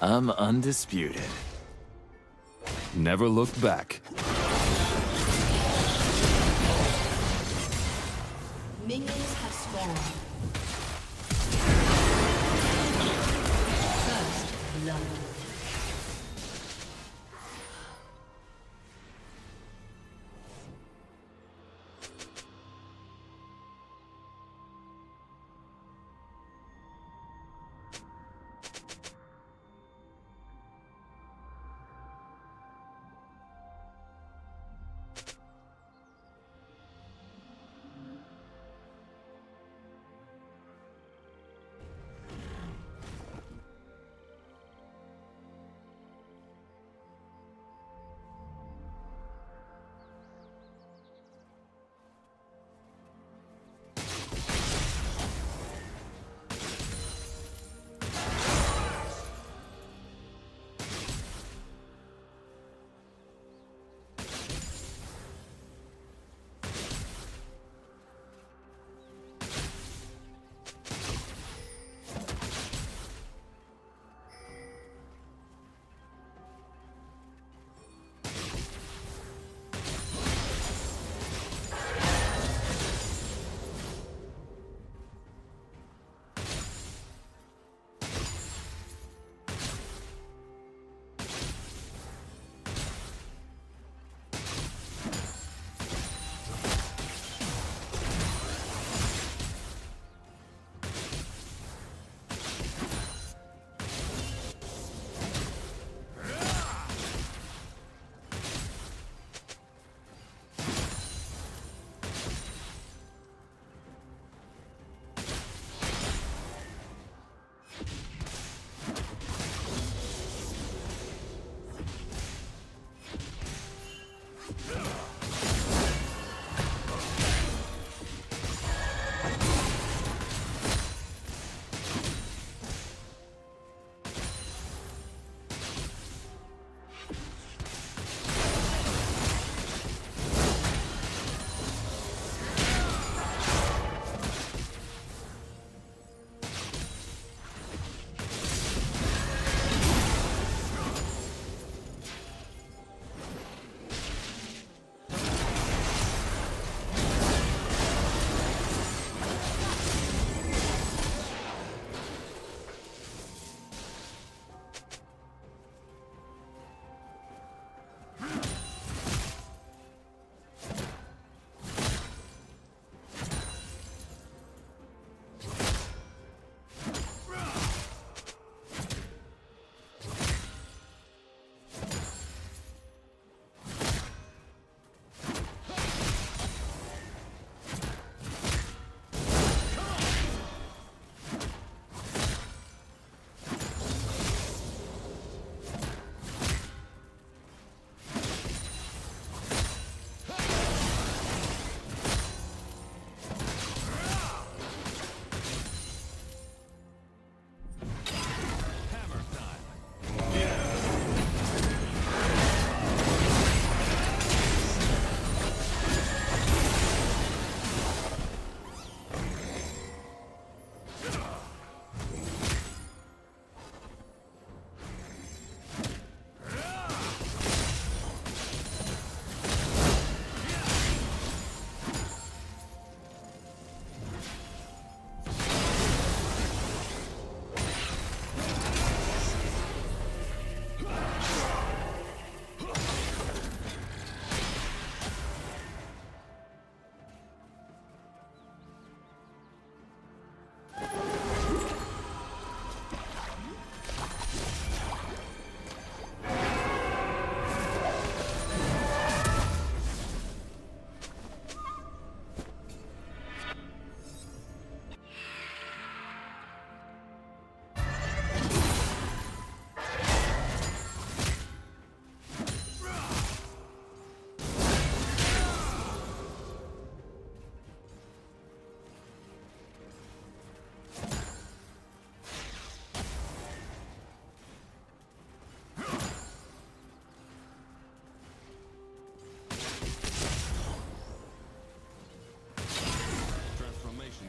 I'm undisputed. Never looked back. Minions have spawned. First love.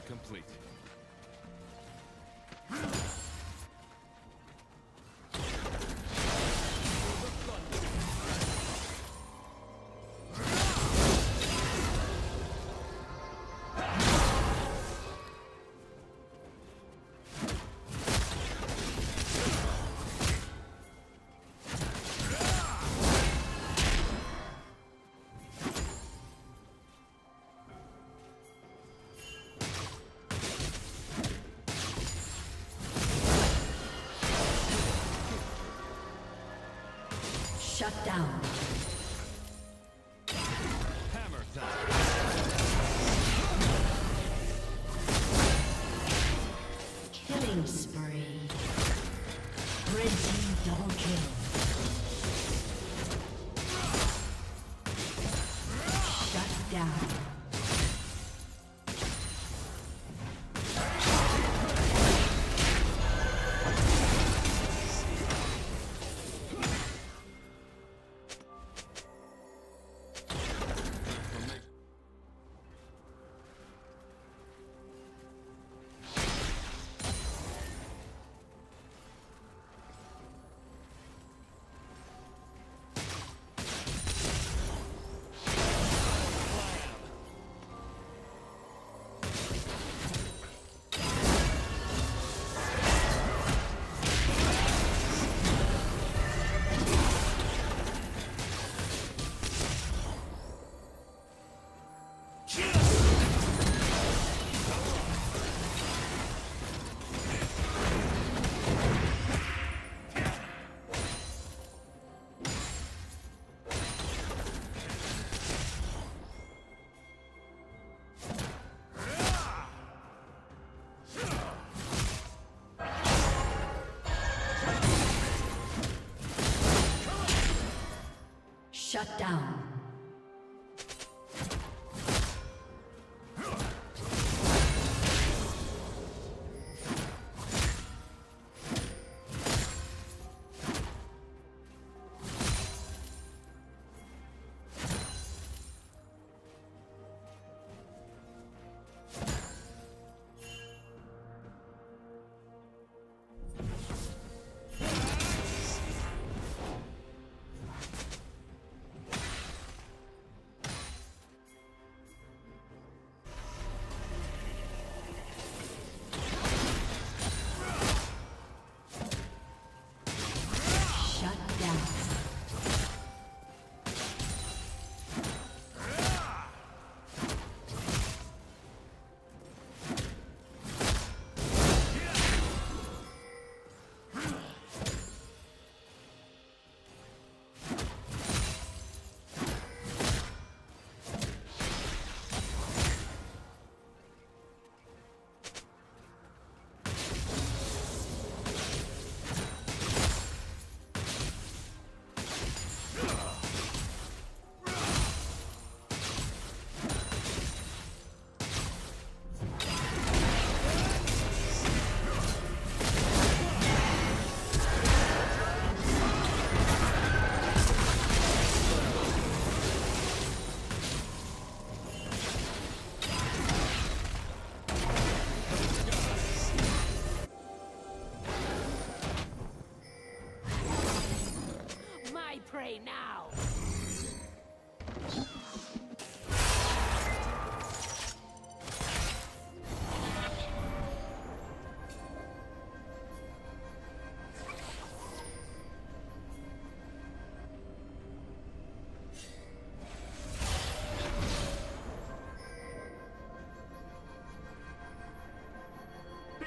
Complete. Shut down. Killing spree. Red team double kill. Shut down.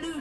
Blue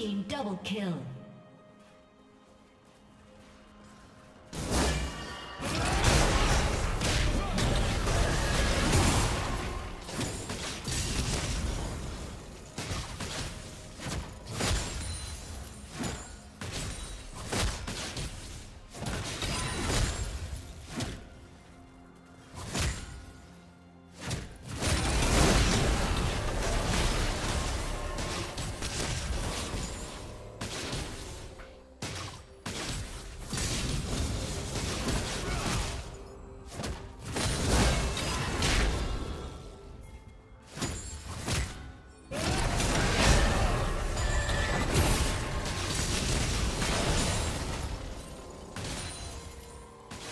team double kill.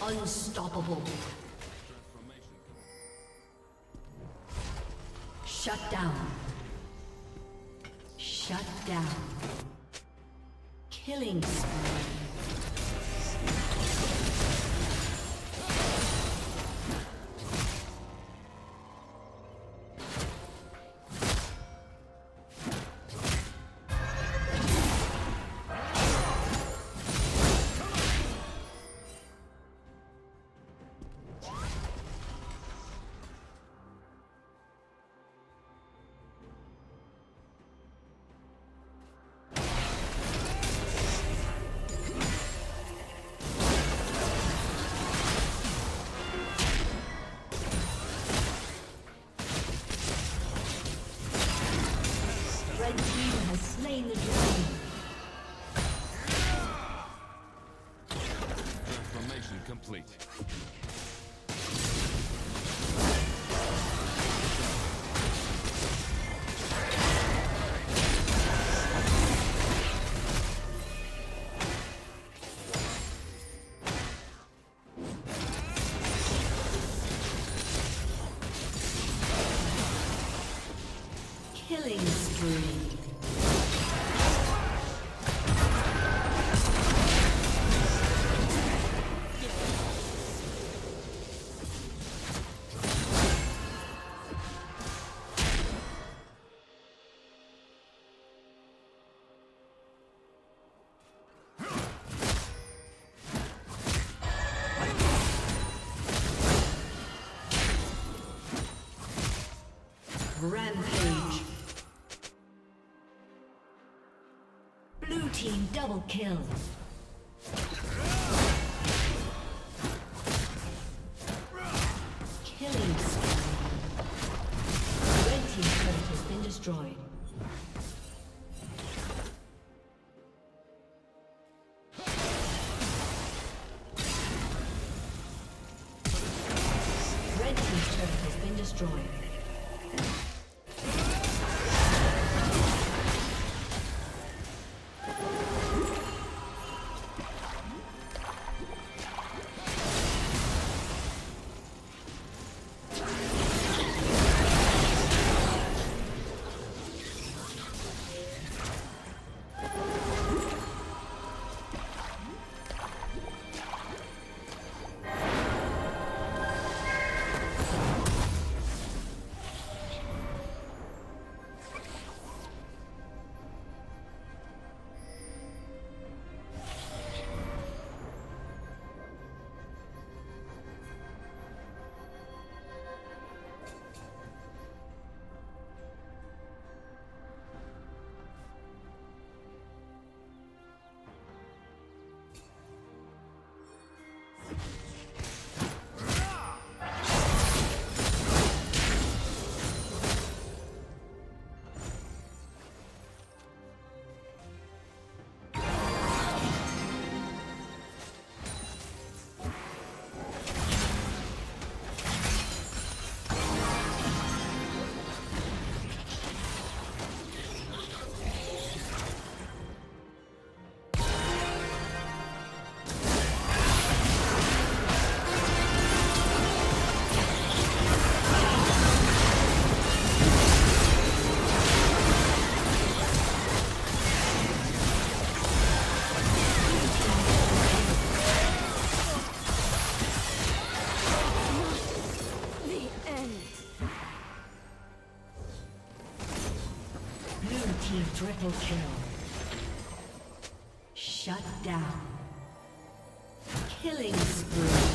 Unstoppable. Shut down. Shut down. Killing spree. Killing spree. Rampage. Blue team double kill. Killing spree. Red team's turret has been destroyed. Red team's turret has been destroyed. Triple kill. Shut down. Killing spree.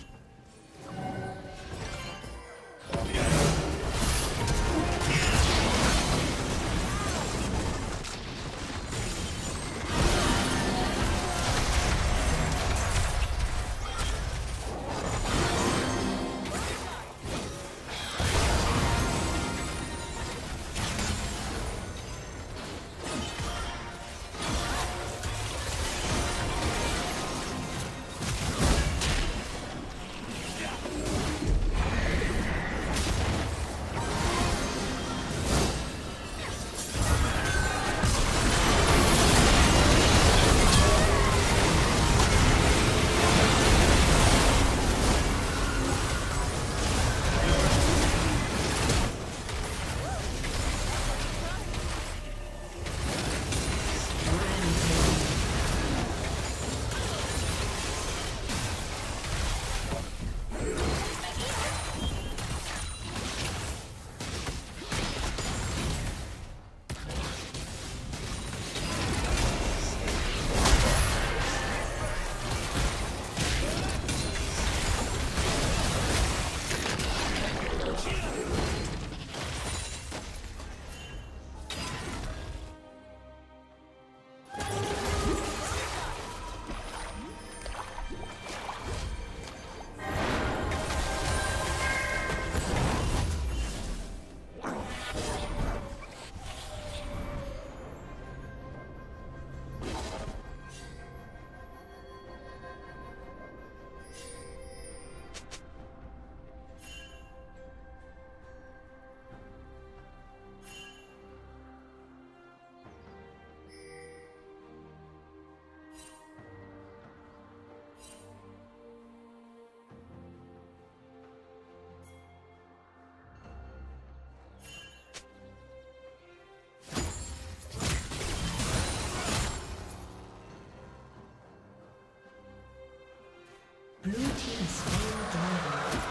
Blue team slain the dragon.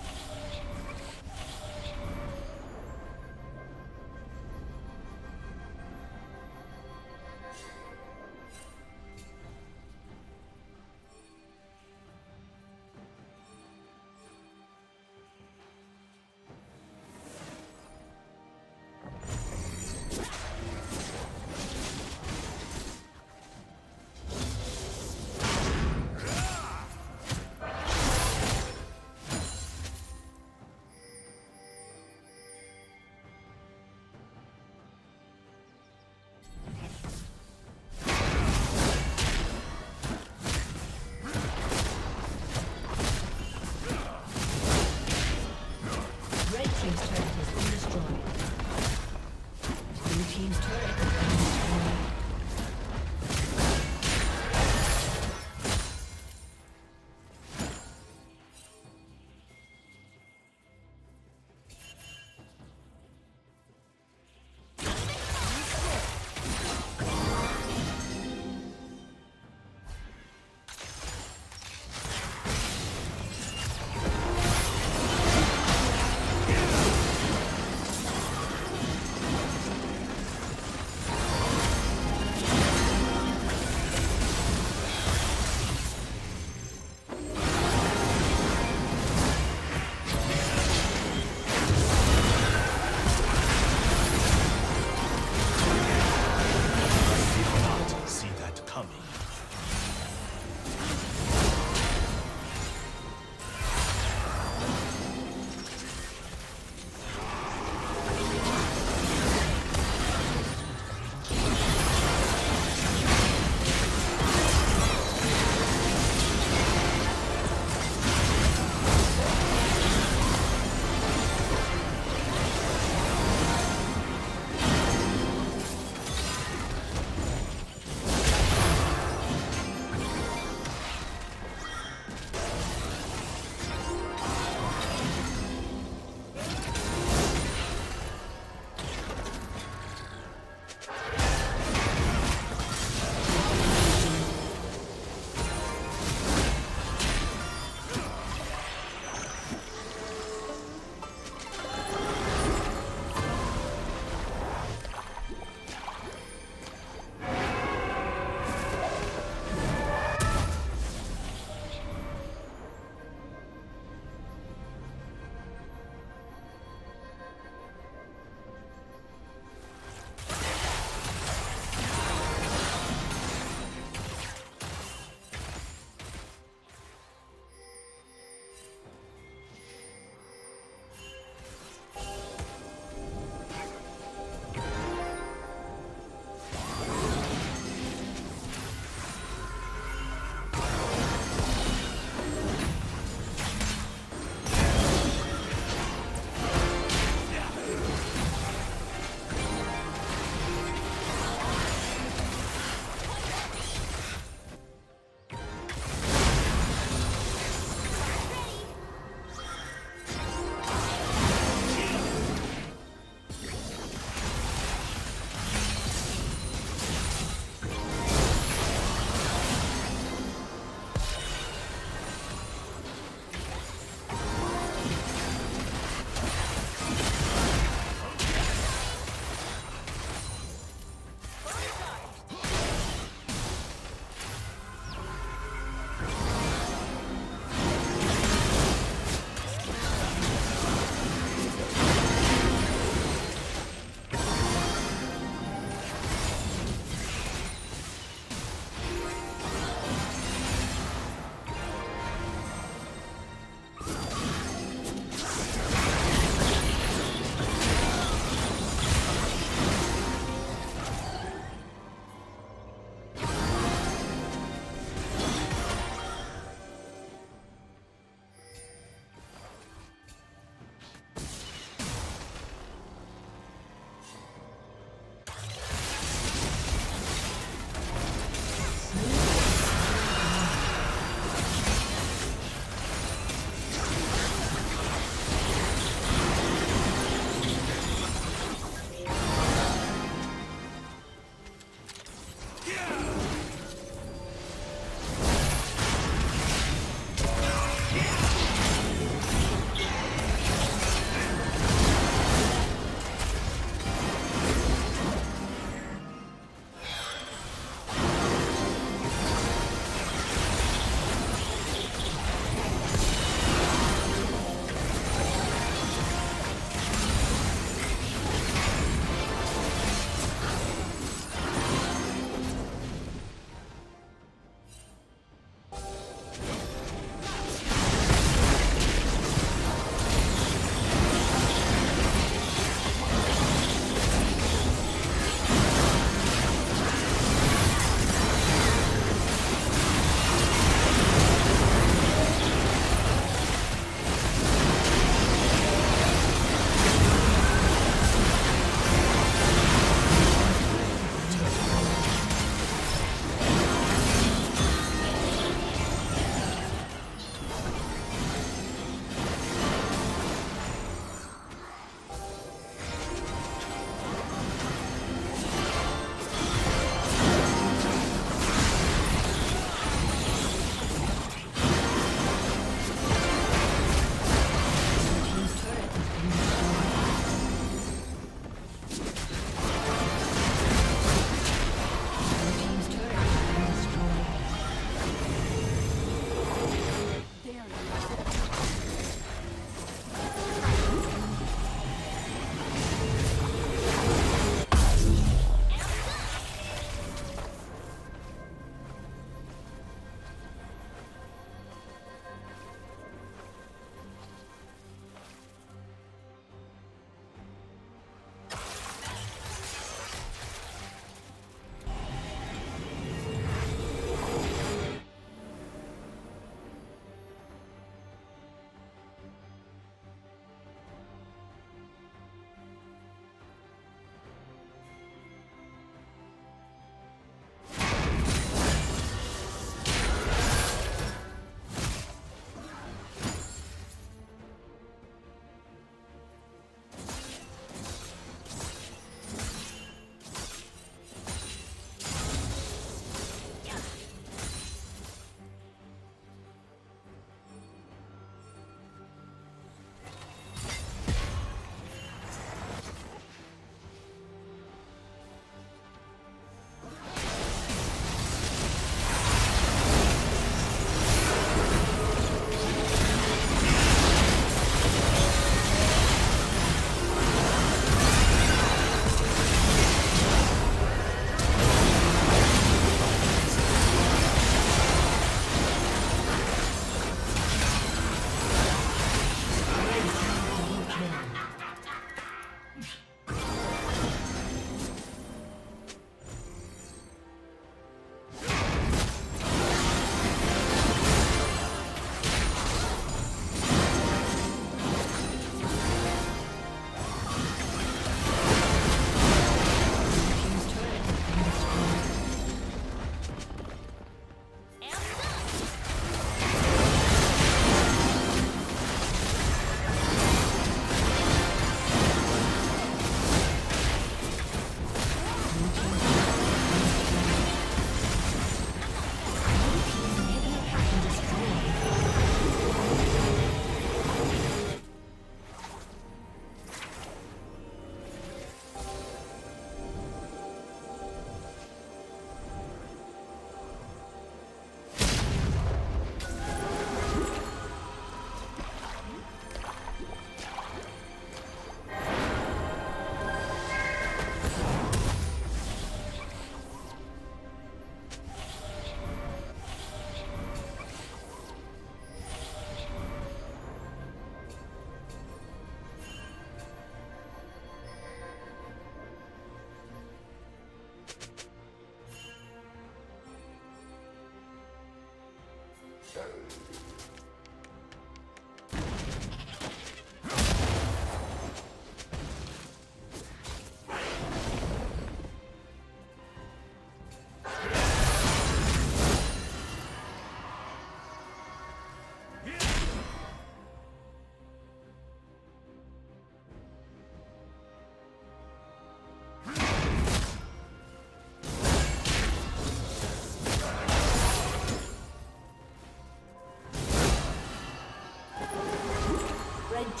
Red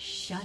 Shut